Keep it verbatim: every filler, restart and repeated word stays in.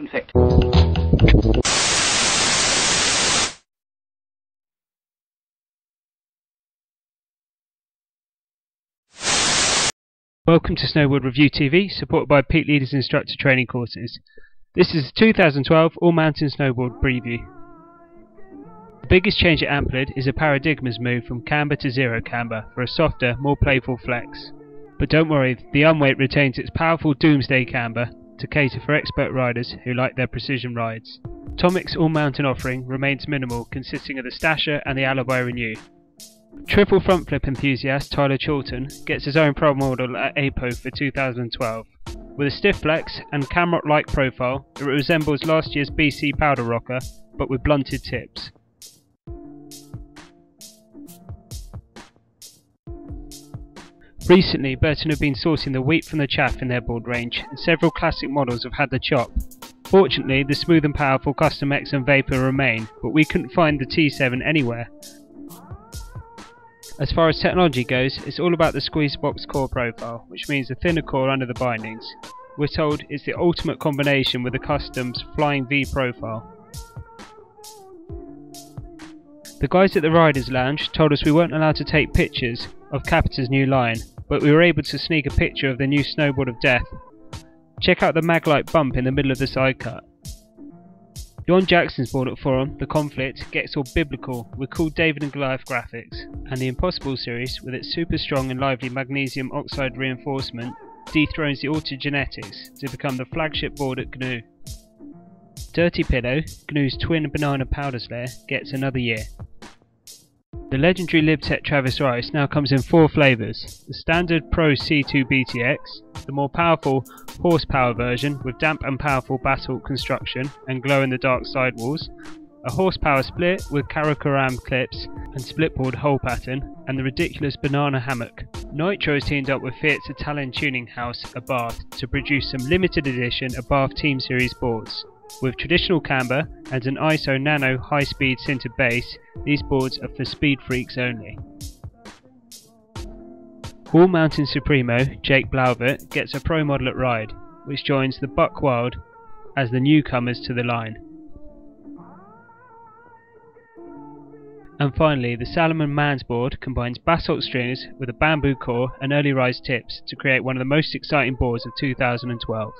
disinfect. Welcome to Snowboard Review T V, supported by Peak Leaders Instructor Training Courses. This is the two thousand twelve All Mountain Snowboard Preview. The biggest change at Amplid is a paradigm's move from camber to zero camber for a softer, more playful flex. But don't worry, the Unweight retains its powerful Doomsday camber to cater for expert riders who like their precision rides. Tomic's All Mountain offering remains minimal, consisting of the Stasher and the Alibi Renew. Triple front flip enthusiast Tyler Chorlton gets his own pro model at Apo for two thousand twelve. With a stiff flex and camrock-like profile, it resembles last year's B C powder rocker, but with blunted tips. Recently, Burton have been sorting the wheat from the chaff in their board range, and several classic models have had the chop. Fortunately, the smooth and powerful Custom X and Vapor remain, but we couldn't find the T seven anywhere. As far as technology goes, it's all about the Squeezebox core profile, which means a thinner core under the bindings. We're told it's the ultimate combination with the Custom's Flying V profile. The guys at the Riders Lounge told us we weren't allowed to take pictures of Capita's new line, but we were able to sneak a picture of the new Snowboard of Death. Check out the maglite bump in the middle of the side cut. John Jackson's board at Forum, The Conflict, gets all biblical with cool David and Goliath graphics, and the Impossible series, with its super strong and lively magnesium oxide reinforcement, dethrones the Autogenetics to become the flagship board at G N U. Dirty Pillow, G N U's twin banana powder slayer, gets another year. The legendary LibTech Travis Rice now comes in four flavours: the standard Pro C two B T X, the more powerful horsepower version with damp and powerful basalt construction and glow-in-the-dark sidewalls, a horsepower split with Karakoram clips and splitboard hole pattern, and the ridiculous banana hammock. Nitro has teamed up with Fiat's Italian tuning house Abarth to produce some limited edition Abarth Team Series boards. With traditional camber and an I S O Nano high-speed sintered base, these boards are for speed freaks only. All Mountain Supremo Jake Blauvelt gets a pro model at Ride, which joins the Buck Wild as the newcomers to the line. And finally, the Salomon Man's board combines basalt stringers with a bamboo core and early rise tips to create one of the most exciting boards of two thousand twelve.